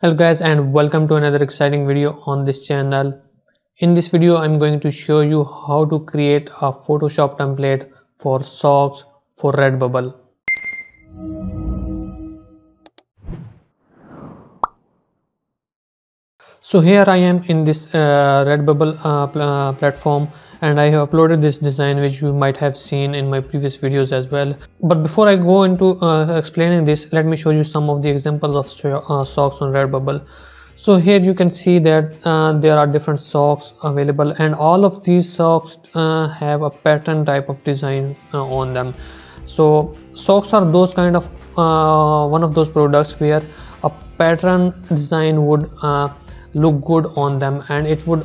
Hello guys, and welcome to another exciting video on this channel. In this video I'm going to show you how to create a Photoshop template for socks for Redbubble. So here I am in this Redbubble platform, and I have uploaded this design which you might have seen in my previous videos as well. But before I go into explaining this, let me show you some of the examples of socks on Redbubble. So here you can see that there are different socks available, and all of these socks have a pattern type of design on them. So socks are those kind of one of those products where a pattern design would look good on them, and it would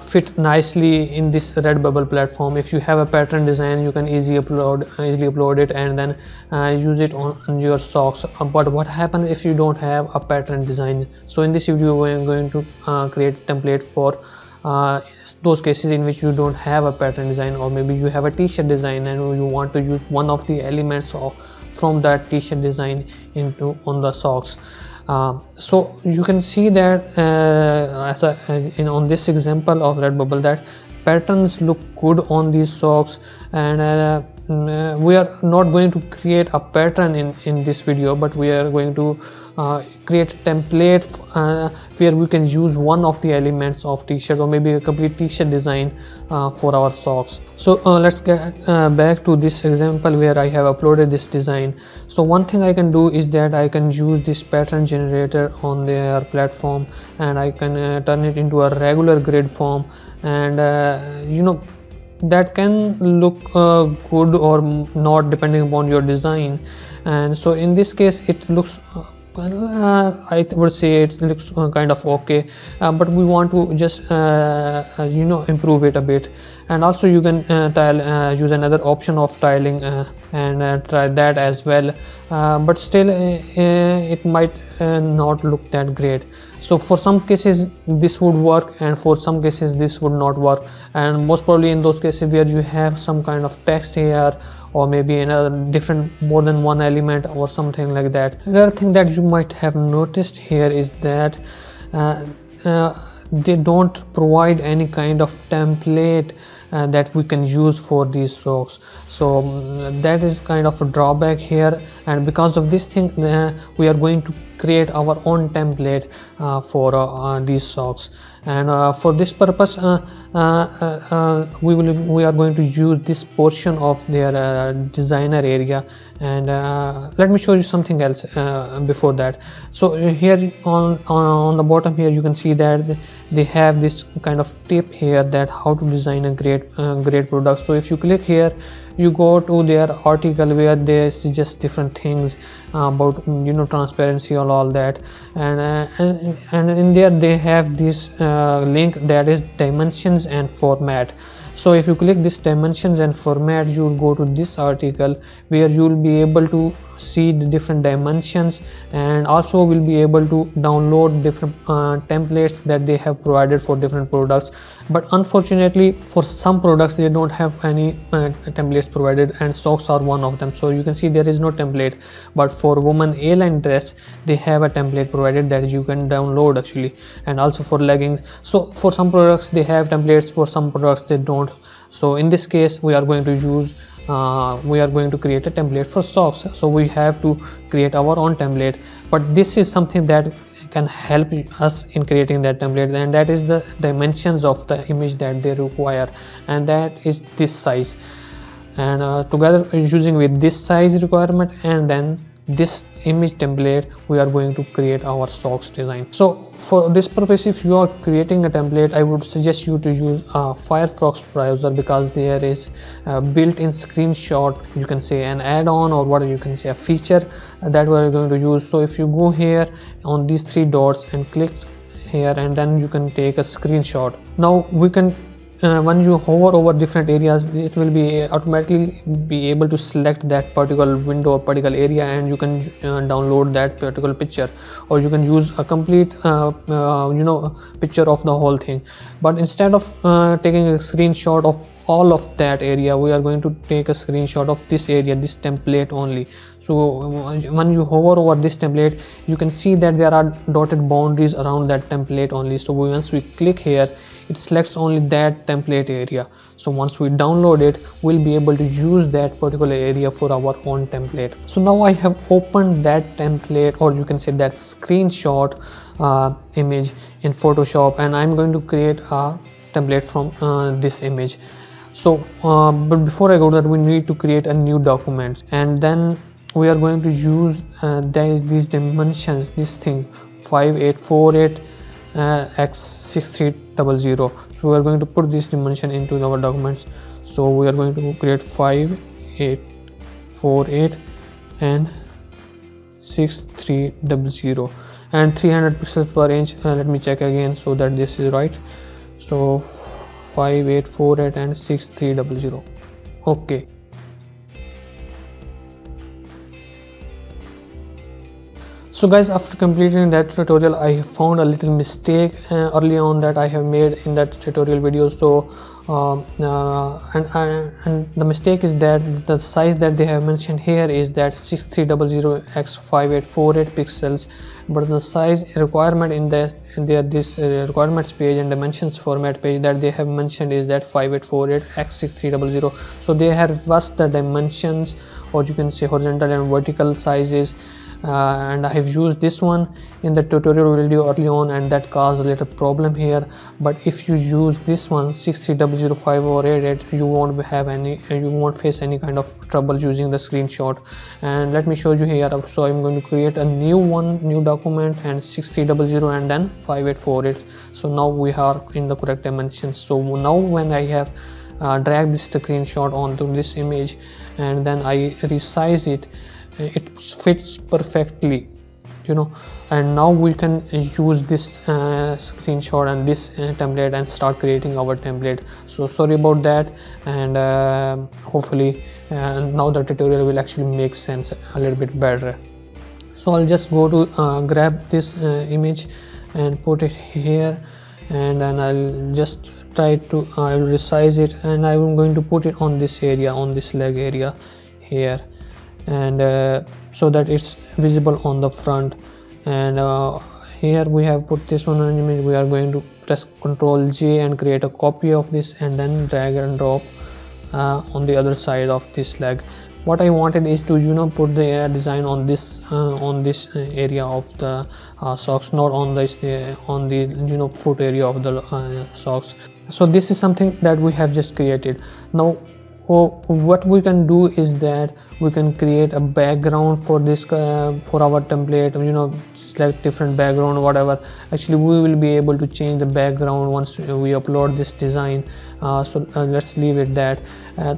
fit nicely in this Redbubble platform. If you have a pattern design, you can easily upload it and then use it on your socks. But what happens if you don't have a pattern design? So in this video I'm going to create a template for those cases in which you don't have a pattern design, or maybe you have a t-shirt design and you want to use one of the elements from that t-shirt design on the socks. So you can see that on this example of Redbubble that patterns look good on these socks, and we are not going to create a pattern in this video, but we are going to create a template where we can use one of the elements of t-shirt, or maybe a complete t-shirt design for our socks. So let's get back to this example where I have uploaded this design. So one thing I can do is that I can use this pattern generator on their platform, and I can turn it into a regular grid form, and you know, that can look good or not depending upon your design. And so in this case it looks I would say it looks kind of okay, but we want to just you know, improve it a bit. And also you can use another option of tiling and try that as well, but still it might not look that great. So for some cases this would work, and for some cases this would not work, and most probably in those cases where you have some kind of text here, or maybe another different more than one element or something like that. Another thing that you might have noticed here is that they don't provide any kind of template that we can use for these socks. So that is kind of a drawback here, and because of this thing we are going to create our own template for these socks. And for this purpose we are going to use this portion of their designer area. And let me show you something else before that. So here on the bottom here you can see that they have this kind of tip here that how to design a great product. So if you click here, you go to their article where they suggest different things about, you know, transparency or all that, and in there they have this link that is dimensions and format. So if you click this dimensions and format, you'll go to this article where you'll be able to see the different dimensions, and also will be able to download different templates that they have provided for different products. But unfortunately for some products they don't have any templates provided, and socks are one of them. So you can see there is no template, but for women A-line dress they have a template provided that you can download actually, and also for leggings. So for some products they have templates, for some products they don't. So in this case we are going to use create a template for socks, so we have to create our own template. But this is something that can help us in creating that template, and that is the dimensions of the image that they require, and that is this size. And together using with this size requirement and then this image template, we are going to create our socks design. So for this purpose, if you are creating a template, I would suggest you to use a Firefox browser, because there is a built-in screenshot, you can say an add-on, or what you can say a feature that we are going to use. So if you go here on these three dots and click here, and then you can take a screenshot. Now we can when you hover over different areas, it will be automatically be able to select that particular window or particular area, and you can download that particular picture, or you can use a complete you know, picture of the whole thing. But instead of taking a screenshot of all of that area, we are going to take a screenshot of this area, this template only. So when you hover over this template, you can see that there are dotted boundaries around that template only. So once we click here, it selects only that template area. So once we download it, we'll be able to use that particular area for our own template. So now I have opened that template, or you can say that screenshot image in Photoshop, and I'm going to create a template from this image. So but before I go to that, we need to create a new document, and then we are going to use these dimensions, this thing 5848 x6300. So we are going to put this dimension into our documents. So we are going to create 5848 and 6300 and 300 pixels per inch. Let me check again so that this is right. So 5848 and 6300. Okay. So guys, after completing that tutorial, I found a little mistake early on that I have made in that tutorial video. So and the mistake is that the size that they have mentioned here is that 6300 x 5848 pixels, but the size requirement in this requirements page and dimensions format page that they have mentioned is that 5848 x 6300. So they have reversed the dimensions, or you can say horizontal and vertical sizes. And I have used this one in the tutorial video early on, and that caused a little problem here. But if you use this one 6300 x 5848, you won't have any, you won't face any kind of trouble using the screenshot. And let me show you here. So I'm going to create a new document and 6300 and then 5848. So now we are in the correct dimensions. So now when I have dragged this screenshot onto this image and then I resize it, it fits perfectly, you know. And now we can use this screenshot and this template and start creating our template. So sorry about that, and hopefully now the tutorial will actually make sense a little bit better. So I'll just go to grab this image and put it here, and then I'll just try to resize it, and I'm going to put it on this area, on this leg area here, and so that it's visible on the front. And here we have put this one on image. We are going to press Ctrl J and create a copy of this, and then drag and drop on the other side of this leg. What I wanted is to, you know, put the design on this area of the socks, not on this on the, you know, foot area of the socks. So this is something that we have just created. Now what we can do is that we can create a background for this for our template, you know, select different background, whatever. Actually we will be able to change the background once we upload this design, so let's leave it that.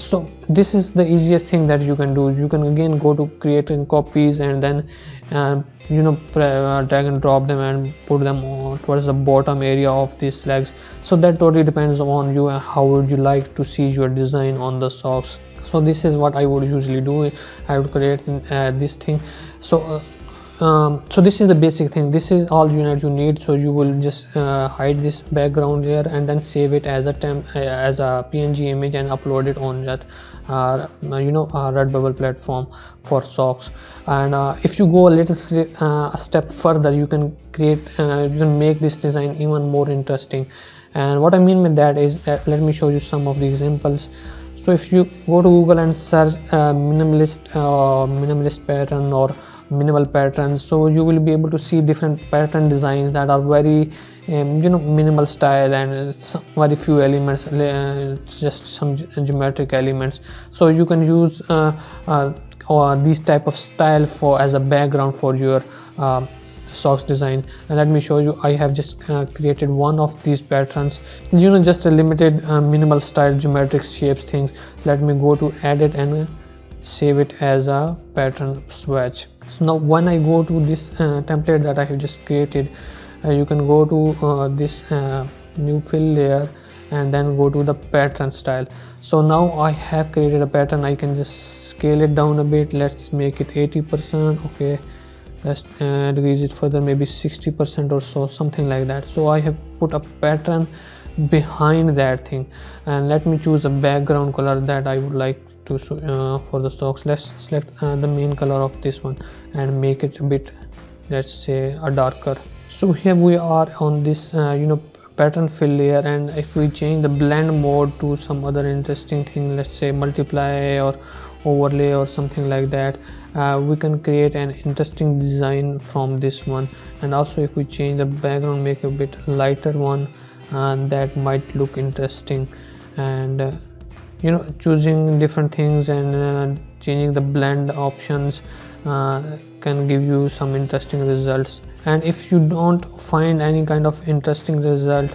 So this is the easiest thing that you can do. You can again go to creating copies and then you know, drag and drop them and put them towards the bottom area of these legs. So that totally depends on you, how would you like to see your design on the socks. So this is what I would usually do. I would create this thing. So so this is the basic thing. This is all you need. So you will just hide this background here and then save it as a PNG image and upload it on that you know, Redbubble platform for socks. And if you go a little step further, you can create you can make this design even more interesting. And what I mean with that is, let me show you some of the examples. So if you go to Google and search minimalist pattern or minimal patterns, so you will be able to see different pattern designs that are very you know, minimal style, and very few elements, just some geometric elements. So you can use these type of style for as a background for your socks design. And let me show you, I have just created one of these patterns, you know, just a limited minimal style geometric shapes things. Let me go to edit and save it as a pattern swatch. So now when I go to this template that I have just created, you can go to this new fill layer and then go to the pattern style. So now I have created a pattern. I can just scale it down a bit. Let's make it 80%. Okay, let's decrease it further, maybe 60% or so, something like that. So I have put a pattern behind that thing, and let me choose a background color that I would like to show, for the stocks, let's select the main color of this one and make it a bit, let's say, a darker. So here we are on this pattern fill layer, and if we change the blend mode to some other interesting thing, let's say multiply or overlay or something like that, we can create an interesting design from this one. And also if we change the background, make a bit lighter one, and that might look interesting. And choosing different things and changing the blend options can give you some interesting results. And if you don't find any kind of interesting result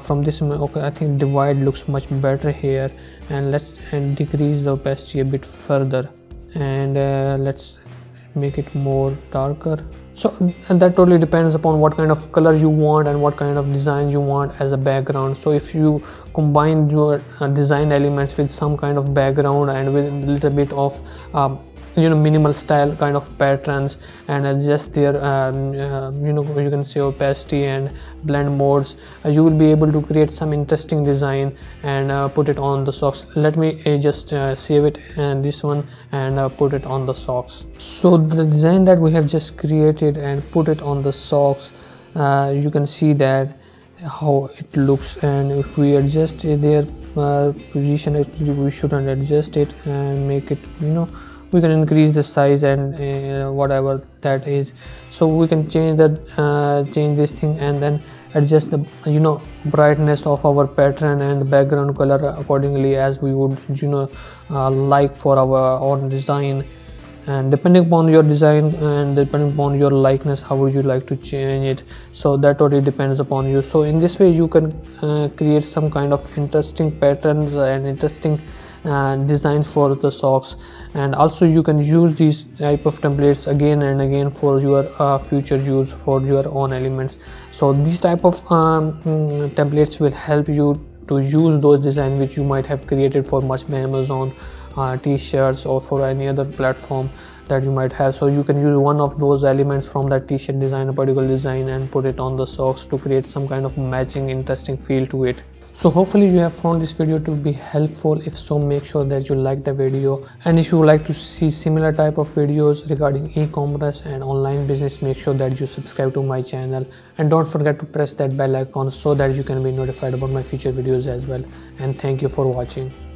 from this, okay, I think divide looks much better here, and let's decrease the opacity a bit further, and let's make it more darker. So, and that totally depends upon what kind of color you want and what kind of design you want as a background. So if you combine your design elements with some kind of background and with a little bit of minimal style kind of patterns, and adjust their you can say opacity and blend modes, you will be able to create some interesting design and put it on the socks. Let me just save it and this one and put it on the socks. So the design that we have just created and put it on the socks, you can see that how it looks. And if we adjust their position, actually we shouldn't adjust it and make it, we can increase the size and whatever that is. So we can change that, change this thing, and then adjust the brightness of our pattern and the background color accordingly as we would like for our own design. And depending upon your design and depending upon your likeness, how would you like to change it? So that totally depends upon you. So in this way you can create some kind of interesting patterns and interesting designs for the socks. And also you can use these type of templates again and again for your future use for your own elements. So these type of templates will help you to use those designs which you might have created for much Amazon t-shirts or for any other platform that you might have. So you can use one of those elements from that t-shirt design, a particular design, and put it on the socks to create some kind of matching interesting feel to it. So hopefully you have found this video to be helpful. If so, make sure that you like the video, and if you would like to see similar type of videos regarding e-commerce and online business, make sure that you subscribe to my channel, and don't forget to press that bell icon so that you can be notified about my future videos as well. And thank you for watching.